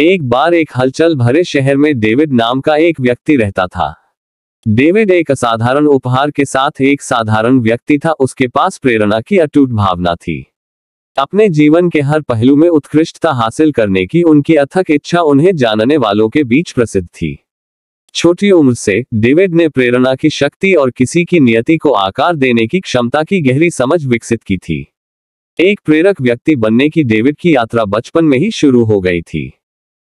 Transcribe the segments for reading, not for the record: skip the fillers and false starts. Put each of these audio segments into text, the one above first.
एक बार एक हलचल भरे शहर में डेविड नाम का एक व्यक्ति रहता था। डेविड एक असाधारण उपहार के साथ एक साधारण व्यक्ति था। उसके पास प्रेरणा की अटूट भावना थी। अपने जीवन के हर पहलू में उत्कृष्टता हासिल करने की उनकी अथक इच्छा उन्हें जानने वालों के बीच प्रसिद्ध थी। छोटी उम्र से डेविड ने प्रेरणा की शक्ति और किसी की नियति को आकार देने की क्षमता की गहरी समझ विकसित की थी। एक प्रेरक व्यक्ति बनने की डेविड की यात्रा बचपन में ही शुरू हो गई थी।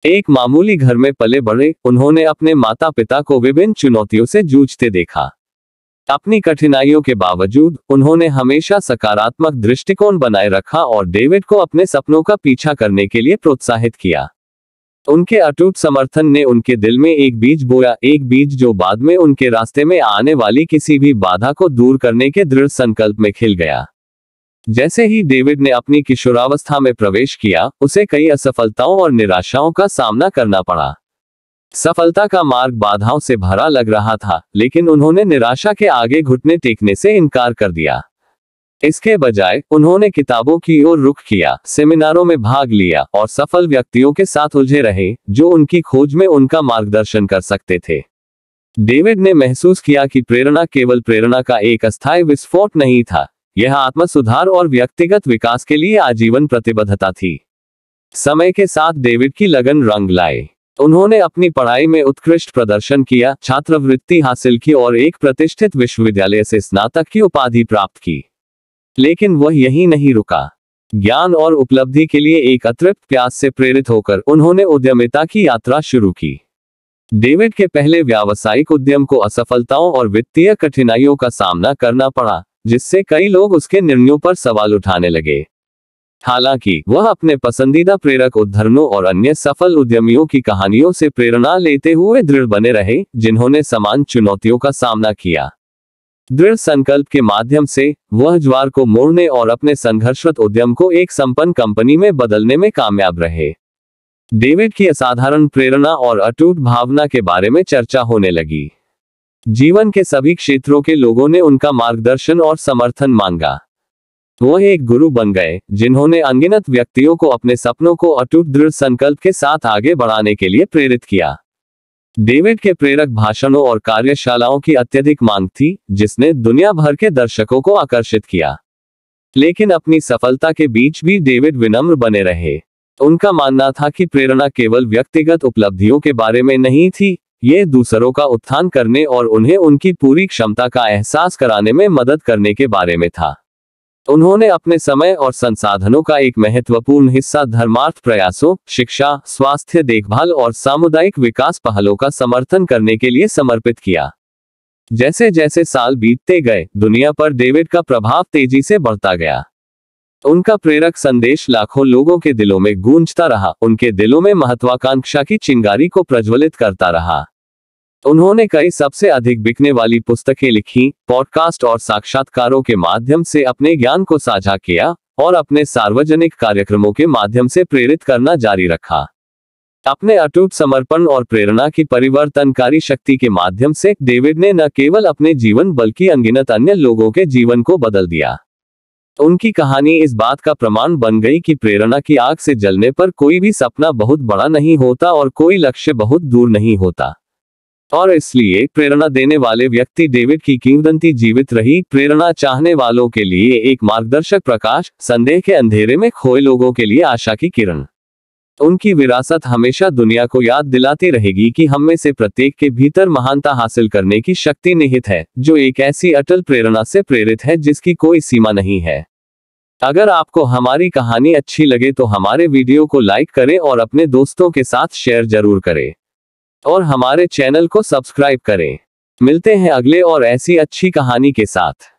एक मामूली घर में पले बढ़े, उन्होंने अपने माता पिता को विभिन्न चुनौतियों से जूझते देखा। अपनी कठिनाइयों के बावजूद उन्होंने हमेशा सकारात्मक दृष्टिकोण बनाए रखा और डेविड को अपने सपनों का पीछा करने के लिए प्रोत्साहित किया। उनके अटूट समर्थन ने उनके दिल में एक बीज बोया, एक बीज जो बाद में उनके रास्ते में आने वाली किसी भी बाधा को दूर करने के दृढ़ संकल्प में खिल गया। जैसे ही डेविड ने अपनी किशोरावस्था में प्रवेश किया, उसे कई असफलताओं और निराशाओं का सामना करना पड़ा। सफलता का मार्ग बाधाओं से भरा लग रहा था, लेकिन उन्होंने निराशा के आगे घुटने टेकने से इनकार कर दिया। इसके बजाय उन्होंने किताबों की ओर रुख किया, सेमिनारों में भाग लिया और सफल व्यक्तियों के साथ उलझे रहे जो उनकी खोज में उनका मार्गदर्शन कर सकते थे। डेविड ने महसूस किया कि प्रेरणा केवल प्रेरणा का एक अस्थायी विस्फोट नहीं था, यह आत्म सुधार और व्यक्तिगत विकास के लिए आजीवन प्रतिबद्धता थी। समय के साथ डेविड की लगन रंग लाए। उन्होंने अपनी पढ़ाई में उत्कृष्ट प्रदर्शन किया, छात्रवृत्ति हासिल की और एक प्रतिष्ठित विश्वविद्यालय से स्नातक की उपाधि प्राप्त की। लेकिन वह यहीं नहीं रुका। ज्ञान और उपलब्धि के लिए एक अतृप्त प्यास से प्रेरित होकर उन्होंने उद्यमिता की यात्रा शुरू की। डेविड के पहले व्यावसायिक उद्यम को असफलताओं और वित्तीय कठिनाइयों का सामना करना पड़ा, जिससे कई लोग उसके निर्णयों पर सवाल उठाने लगे। हालांकि वह अपने पसंदीदा प्रेरक उद्धरणों और अन्य सफल उद्यमियों की कहानियों से प्रेरणा लेते हुए दृढ़ बने रहे, जिन्होंने समान चुनौतियों का सामना किया। दृढ़ संकल्प के माध्यम से वह ज्वार को मोड़ने और अपने संघर्षरत उद्यम को एक संपन्न कंपनी में बदलने में कामयाब रहे। डेविड की असाधारण प्रेरणा और अटूट भावना के बारे में चर्चा होने लगी। जीवन के सभी क्षेत्रों के लोगों ने उनका मार्गदर्शन और समर्थन मांगा। वह एक गुरु बन गए, जिन्होंने अनगिनत व्यक्तियों को अपने सपनों को अटूट दृढ़ संकल्प के साथ आगे बढ़ाने के लिए प्रेरित किया। डेविड के प्रेरक भाषणों और कार्यशालाओं की अत्यधिक मांग थी, जिसने दुनिया भर के दर्शकों को आकर्षित किया। लेकिन अपनी सफलता के बीच भी डेविड विनम्र बने रहे। उनका मानना था कि प्रेरणा केवल व्यक्तिगत उपलब्धियों के बारे में नहीं थी, ये दूसरों का उत्थान करने और उन्हें उनकी पूरी क्षमता का एहसास कराने में मदद करने के बारे में था। उन्होंने अपने समय और संसाधनों का एक महत्वपूर्ण हिस्सा धर्मार्थ प्रयासों, शिक्षा, स्वास्थ्य देखभाल और सामुदायिक विकास पहलों का समर्थन करने के लिए समर्पित किया। जैसे जैसे साल बीतते गए, दुनिया पर डेविड का प्रभाव तेजी से बढ़ता गया। उनका प्रेरक संदेश लाखों लोगों के दिलों में गूंजता रहा, उनके दिलों में महत्वाकांक्षा की चिंगारी को प्रज्वलित करता रहा। उन्होंने कई सबसे अधिक बिकने वाली पुस्तकें लिखीं, पॉडकास्ट और साक्षात्कारों के माध्यम से अपने ज्ञान को साझा किया और अपने सार्वजनिक कार्यक्रमों के माध्यम से प्रेरित करना जारी रखा। अपने अटूट समर्पण और प्रेरणा की परिवर्तनकारी शक्ति के माध्यम से डेविड ने न केवल अपने जीवन बल्कि अनगिनत अन्य लोगों के जीवन को बदल दिया। उनकी कहानी इस बात का प्रमाण बन गई कि प्रेरणा की आग से जलने पर कोई भी सपना बहुत बड़ा नहीं होता और कोई लक्ष्य बहुत दूर नहीं होता। और इसलिए प्रेरणा देने वाले व्यक्ति डेविड की किंवदंती जीवित रही, प्रेरणा चाहने वालों के लिए एक मार्गदर्शक प्रकाश, संदेह के अंधेरे में खोए लोगों के लिए आशा की किरण। उनकी विरासत हमेशा दुनिया को याद दिलाती रहेगी कि हम में से प्रत्येक के भीतर महानता हासिल करने की शक्ति निहित है, जो एक ऐसी अटल प्रेरणा से प्रेरित है जिसकी कोई सीमा नहीं है। अगर आपको हमारी कहानी अच्छी लगे तो हमारे वीडियो को लाइक करें और अपने दोस्तों के साथ शेयर जरूर करें और हमारे चैनल को सब्सक्राइब करें। मिलते हैं अगले और ऐसी अच्छी कहानी के साथ।